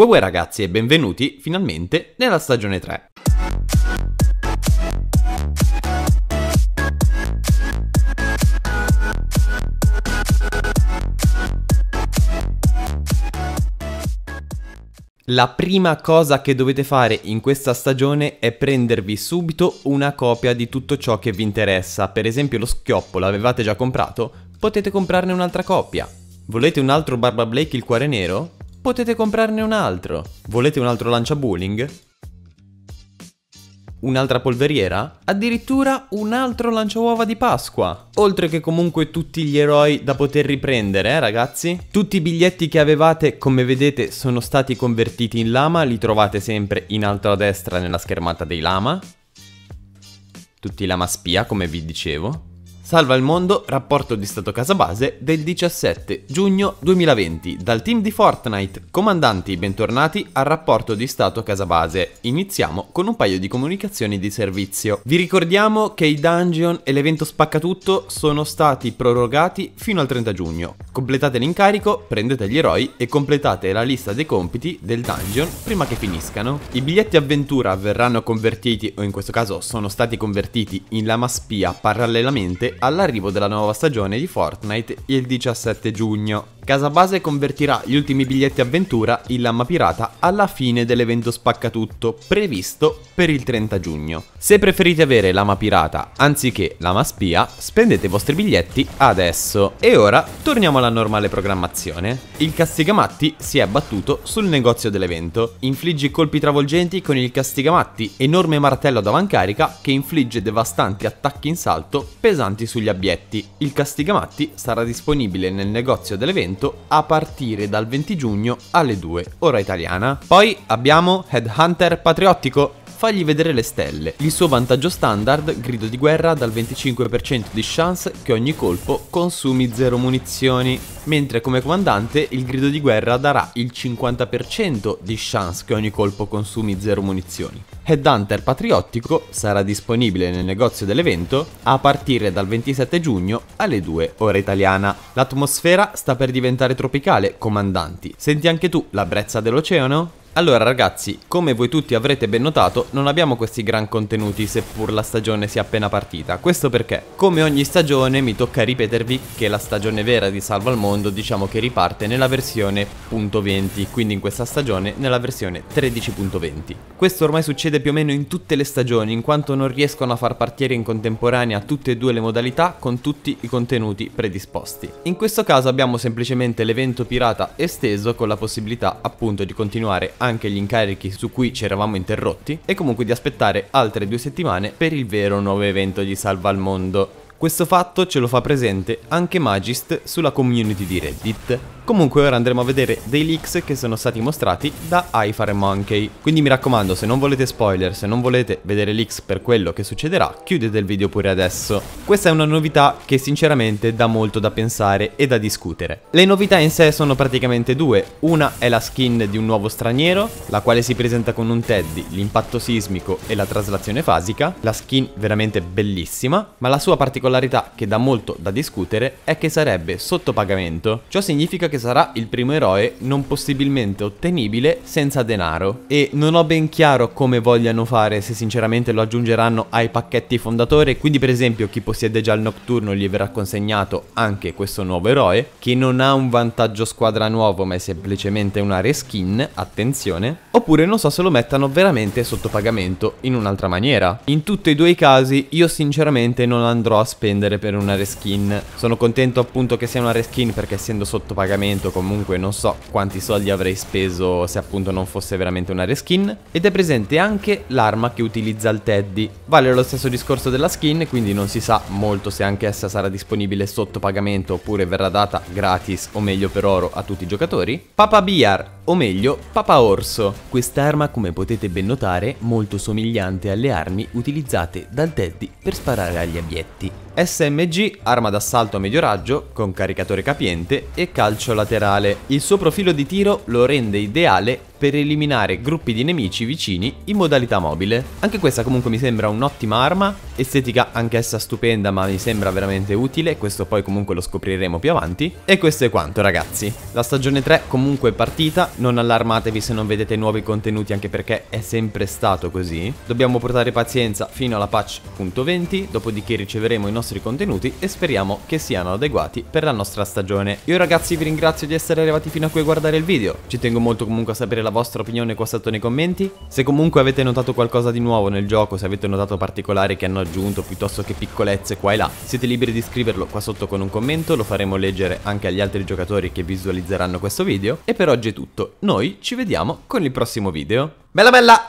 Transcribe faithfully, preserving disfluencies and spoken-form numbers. Uè ragazzi e benvenuti finalmente nella stagione tre. La prima cosa che dovete fare in questa stagione è prendervi subito una copia di tutto ciò che vi interessa. Per esempio lo schioppo l'avevate già comprato, potete comprarne un'altra copia. Volete un altro Barba Blake il cuore nero? Potete comprarne un altro. Volete un altro lanciabullying? Un'altra polveriera? Addirittura un altro lanciauova di Pasqua! Oltre che comunque tutti gli eroi da poter riprendere, eh ragazzi? Tutti i biglietti che avevate, come vedete, sono stati convertiti in lama, li trovate sempre in alto a destra nella schermata dei lama. Tutti lama spia, come vi dicevo. Salva il Mondo, rapporto di Stato CasaBase del diciassette giugno duemilaventi, dal team di Fortnite. Comandanti, bentornati al rapporto di Stato CasaBase. Iniziamo con un paio di comunicazioni di servizio. Vi ricordiamo che i dungeon e l'evento spaccatutto sono stati prorogati fino al trenta giugno. Completate l'incarico, prendete gli eroi e completate la lista dei compiti del dungeon prima che finiscano. I biglietti avventura verranno convertiti, o in questo caso sono stati convertiti, in lama spia parallelamente all'arrivo della nuova stagione di Fortnite il diciassette giugno. CasaBase convertirà gli ultimi biglietti avventura in lama pirata alla fine dell'evento spaccatutto previsto per il trenta giugno. Se preferite avere lama pirata anziché lama spia, spendete i vostri biglietti adesso. E ora torniamo alla normale programmazione. Il castigamatti si è battuto sul negozio dell'evento. Infliggi colpi travolgenti con il castigamatti, enorme martello ad avancarica che infligge devastanti attacchi in salto pesanti sugli abbietti. Il castigamatti sarà disponibile nel negozio dell'evento a partire dal venti giugno alle due, ora italiana. Poi abbiamo Headhunter Patriottico. Fagli vedere le stelle. Il suo vantaggio standard, grido di guerra, dal venticinque per cento di chance che ogni colpo consumi zero munizioni, mentre come comandante il grido di guerra darà il cinquanta per cento di chance che ogni colpo consumi zero munizioni. Headhunter Patriottico sarà disponibile nel negozio dell'evento a partire dal ventisette giugno alle due, ora italiana. L'atmosfera sta per diventare tropicale, comandanti. Senti anche tu la brezza dell'oceano? Allora ragazzi, come voi tutti avrete ben notato, non abbiamo questi gran contenuti seppur la stagione sia appena partita. Questo perché, come ogni stagione, mi tocca ripetervi che la stagione vera di Salva il Mondo diciamo che riparte nella versione punto venti, quindi in questa stagione nella versione tredici punto venti. Questo ormai succede più o meno in tutte le stagioni, in quanto non riescono a far partire in contemporanea tutte e due le modalità con tutti i contenuti predisposti. In questo caso abbiamo semplicemente l'evento pirata esteso con la possibilità appunto di continuare a anche gli incarichi su cui ci eravamo interrotti e comunque di aspettare altre due settimane per il vero nuovo evento di Salva il Mondo. Questo fatto ce lo fa presente anche Magist sulla community di Reddit. Comunque ora andremo a vedere dei leaks che sono stati mostrati da iFar Monkey. Quindi mi raccomando, se non volete spoiler, se non volete vedere leaks per quello che succederà, chiudete il video pure adesso. Questa è una novità che sinceramente dà molto da pensare e da discutere. Le novità in sé sono praticamente due. Una è la skin di un nuovo straniero, la quale si presenta con un teddy, l'impatto sismico e la traslazione fasica. La skin veramente bellissima, ma la sua particolarità che dà molto da discutere è che sarebbe sotto pagamento. Ciò significa che sarà il primo eroe non possibilmente ottenibile senza denaro, e non ho ben chiaro come vogliano fare, se sinceramente lo aggiungeranno ai pacchetti fondatore, quindi per esempio chi possiede già il notturno gli verrà consegnato anche questo nuovo eroe che non ha un vantaggio squadra nuovo ma è semplicemente una reskin, attenzione, oppure non so se lo mettano veramente sotto pagamento in un'altra maniera. In tutti e due i casi io sinceramente non andrò a spendere per una reskin. Sono contento appunto che sia una reskin perché essendo sotto pagamento comunque non so quanti soldi avrei speso se appunto non fosse veramente una reskin. Ed è presente anche l'arma che utilizza il teddy. Vale lo stesso discorso della skin, quindi non si sa molto se anche essa sarà disponibile sotto pagamento oppure verrà data gratis o meglio per oro a tutti i giocatori. Papa Biar, o meglio Papa Orso. Quest'arma, come potete ben notare, molto somigliante alle armi utilizzate dal teddy per sparare agli abbietti. S M G, arma d'assalto a medio raggio, con caricatore capiente e calcio laterale. Il suo profilo di tiro lo rende ideale per eliminare gruppi di nemici vicini in modalità mobile. Anche questa comunque mi sembra un'ottima arma, estetica anch'essa stupenda, ma mi sembra veramente utile, questo poi comunque lo scopriremo più avanti. E questo è quanto ragazzi, la stagione tre comunque è partita, non allarmatevi se non vedete nuovi contenuti anche perché è sempre stato così. Dobbiamo portare pazienza fino alla patch punto venti, dopodiché riceveremo i nostri contenuti e speriamo che siano adeguati per la nostra stagione. Io ragazzi vi ringrazio di essere arrivati fino a qui a guardare il video, ci tengo molto comunque a sapere la vostra opinione qua sotto nei commenti, se comunque avete notato qualcosa di nuovo nel gioco, se avete notato particolari che hanno aggiunto piuttosto che piccolezze qua e là, siete liberi di scriverlo qua sotto con un commento, lo faremo leggere anche agli altri giocatori che visualizzeranno questo video. E per oggi è tutto, noi ci vediamo con il prossimo video. Bella bella!